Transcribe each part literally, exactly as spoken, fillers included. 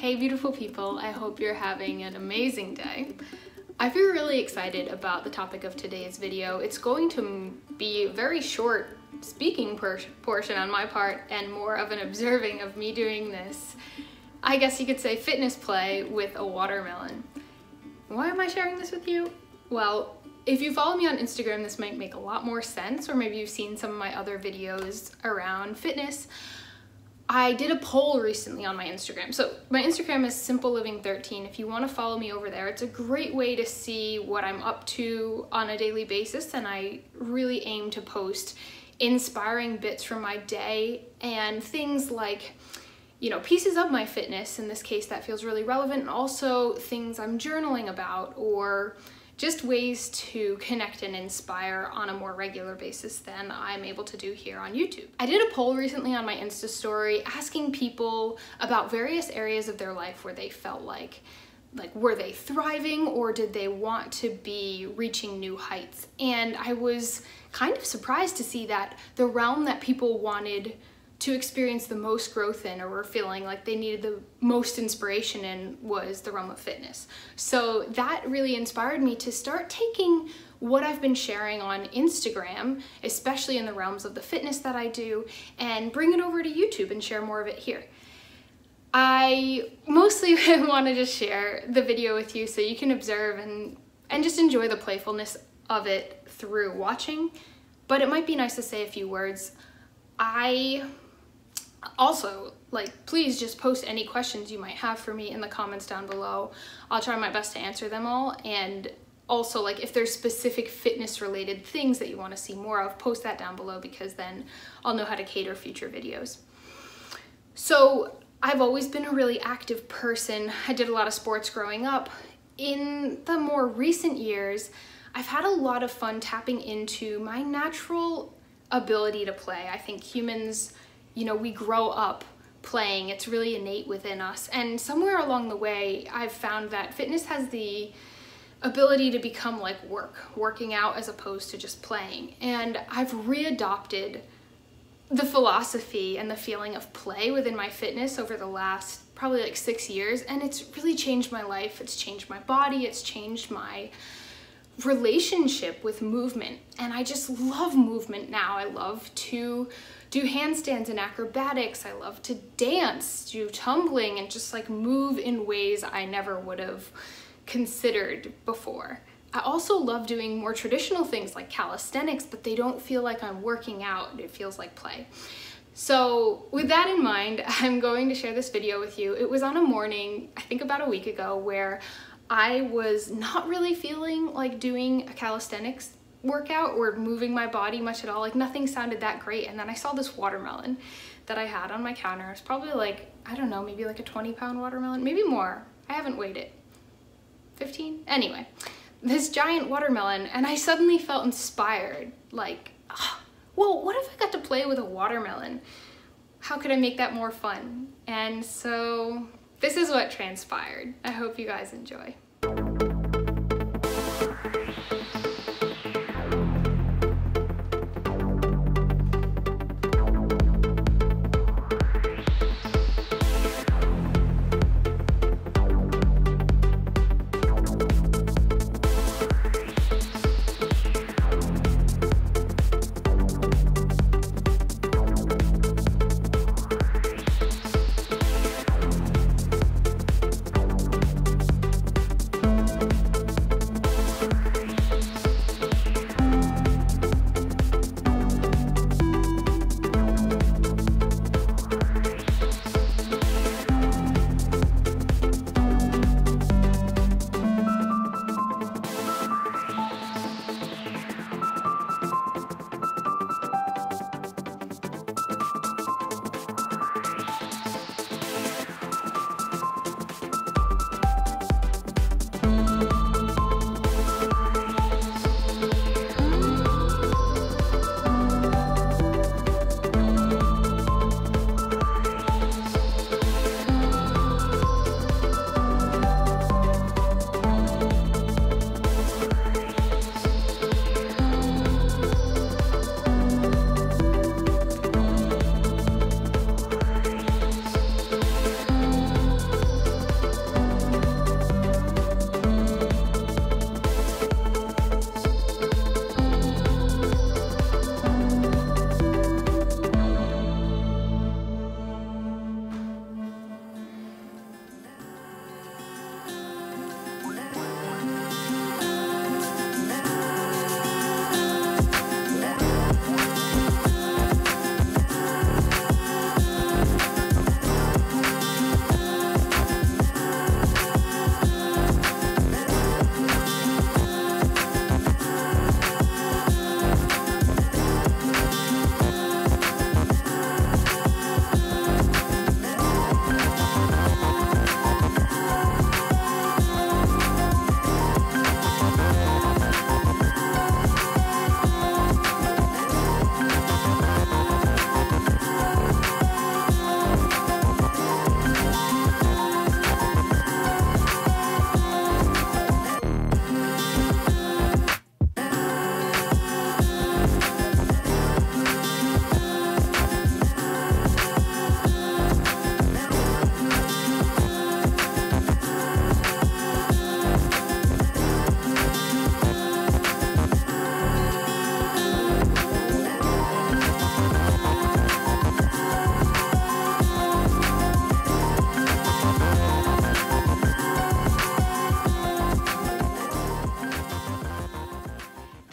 Hey beautiful people, I hope you're having an amazing day. I feel really excited about the topic of today's video. It's going to be a very short speaking por portion on my part and more of an observing of me doing this, I guess you could say, fitness play with a watermelon. Why am I sharing this with you? Well, if you follow me on Instagram, this might make a lot more sense, or maybe you've seen some of my other videos around fitness. I did a poll recently on my Instagram. So my Instagram is simple living thirteen. If you want to follow me over there, it's a great way to see what I'm up to on a daily basis. And I really aim to post inspiring bits from my day and things like, you know, pieces of my fitness. In this case, that feels really relevant. And also things I'm journaling about, or just ways to connect and inspire on a more regular basis than I'm able to do here on YouTube. I did a poll recently on my Insta story asking people about various areas of their life where they felt like, like were they thriving, or did they want to be reaching new heights? And I was kind of surprised to see that the realm that people wanted to experience the most growth in, or were feeling like they needed the most inspiration in, was the realm of fitness. So that really inspired me to start taking what I've been sharing on Instagram, especially in the realms of the fitness that I do, and bring it over to YouTube and share more of it here. I mostly wanted to share the video with you so you can observe and, and just enjoy the playfulness of it through watching, but it might be nice to say a few words. I also, like, please just post any questions you might have for me in the comments down below. I'll try my best to answer them all. And also, like, if there's specific fitness related things that you want to see more of, post that down below, because then I'll know how to cater future videos. So I've always been a really active person. I did a lot of sports growing up. In the more recent years, I've had a lot of fun tapping into my natural ability to play. I think humans, you know, we grow up playing. It's really innate within us. And somewhere along the way, I've found that fitness has the ability to become like work, working out as opposed to just playing. And I've readopted the philosophy and the feeling of play within my fitness over the last probably like six years. And it's really changed my life. It's changed my body. It's changed my relationship with movement, and I just love movement now. I love to do handstands and acrobatics. I love to dance, do tumbling, and just like move in ways I never would have considered before. I also love doing more traditional things like calisthenics, but they don't feel like I'm working out. It feels like play. So with that in mind, I'm going to share this video with you. It was on a morning, I think about a week ago, where I was not really feeling like doing a calisthenics workout or moving my body much at all. Like, nothing sounded that great. And then I saw this watermelon that I had on my counter. It was probably like, I don't know, maybe like a twenty pound watermelon, maybe more. I haven't weighed it. fifteen? Anyway, this giant watermelon. And I suddenly felt inspired. Like, oh, well, what if I got to play with a watermelon? How could I make that more fun? And so this is what transpired. I hope you guys enjoy.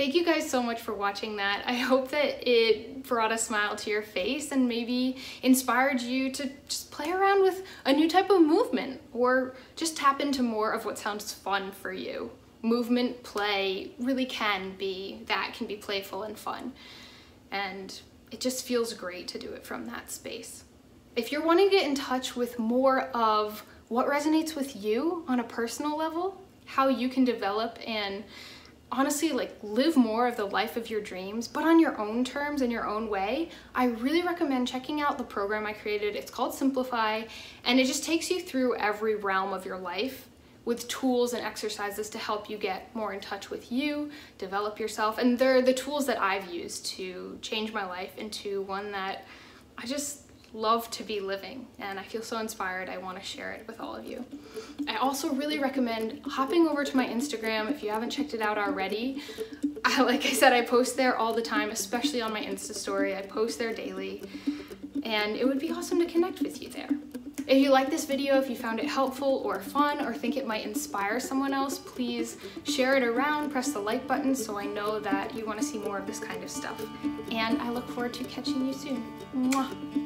thank you guys so much for watching that. I hope that it brought a smile to your face and maybe inspired you to just play around with a new type of movement or just tap into more of what sounds fun for you. Movement, play really can be, that can be playful and fun. And it just feels great to do it from that space. If you're wanting to get in touch with more of what resonates with you on a personal level, how you can develop and honestly like live more of the life of your dreams, but on your own terms, in your own way, I really recommend checking out the program I created. It's called Simplify, and it just takes you through every realm of your life with tools and exercises to help you get more in touch with you, develop yourself. And they're the tools that I've used to change my life into one that I just love to be living, and I feel so inspired. I want to share it with all of you. I also really recommend hopping over to my Instagram if you haven't checked it out already. I, like I said, I post there all the time, especially on my Insta story. I post there daily, and it would be awesome to connect with you there. If you like this video, if you found it helpful or fun or think it might inspire someone else, please share it around, press the like button so I know that you want to see more of this kind of stuff. And I look forward to catching you soon. Mwah!